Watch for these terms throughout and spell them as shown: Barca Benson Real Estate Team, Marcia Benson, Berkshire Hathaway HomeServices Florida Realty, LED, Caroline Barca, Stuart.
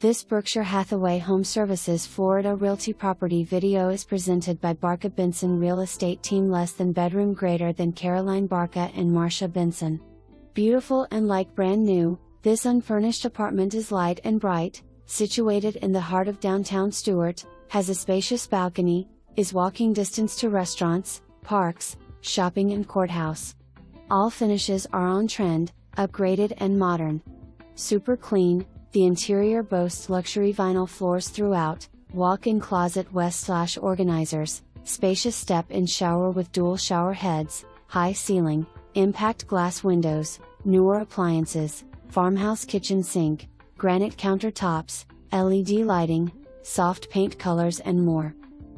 This Berkshire Hathaway HomeServices Florida Realty property video is presented by Barca Benson Real Estate Team. Less than bedroom, greater than Caroline Barca and Marcia Benson. Beautiful and like brand new, this unfurnished apartment is light and bright, situated in the heart of downtown Stuart, has a spacious balcony, is walking distance to restaurants, parks, shopping and courthouse. All finishes are on trend, upgraded and modern. Super clean. The interior boasts luxury vinyl floors throughout, walk-in closet /organizers, spacious step in shower with dual shower heads, high ceiling, impact glass windows, newer appliances, farmhouse kitchen sink, granite countertops, LED lighting, soft paint colors and more.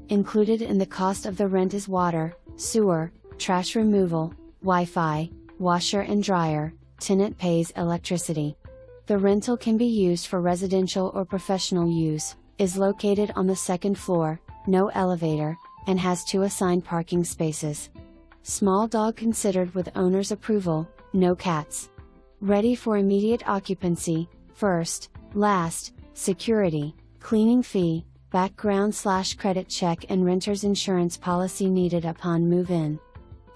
Included in the cost of the rent is water, sewer, trash removal, Wi-Fi, washer and dryer. Tenant pays electricity. The rental can be used for residential or professional use, is located on the second floor, no elevator, and has 2 assigned parking spaces. Small dog considered with owner's approval, no cats. Ready for immediate occupancy, first, last, security, cleaning fee, background/credit check and renter's insurance policy needed upon move-in.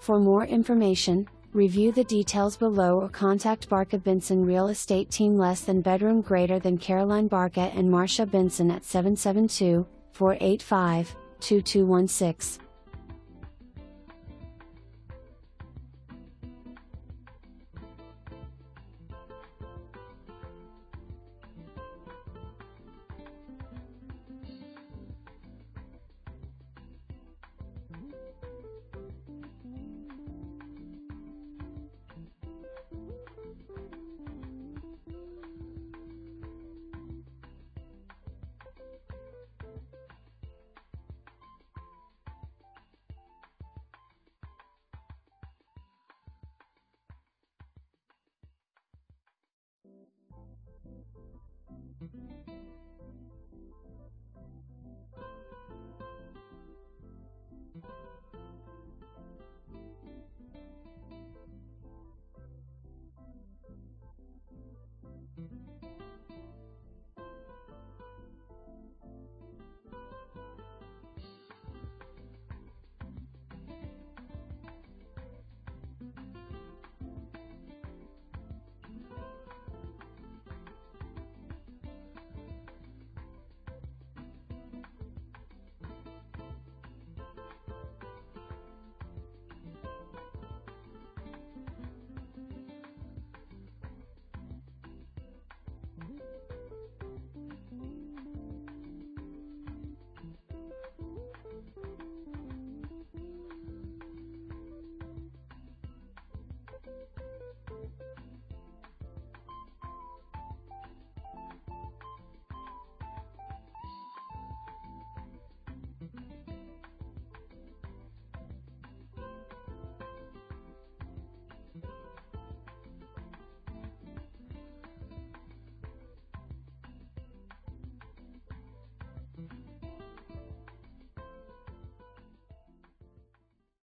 For more information, review the details below or contact Barca Benson Real Estate Team. Less than bedroom, greater than Caroline Barca and Marcia Benson at 772-485-2216.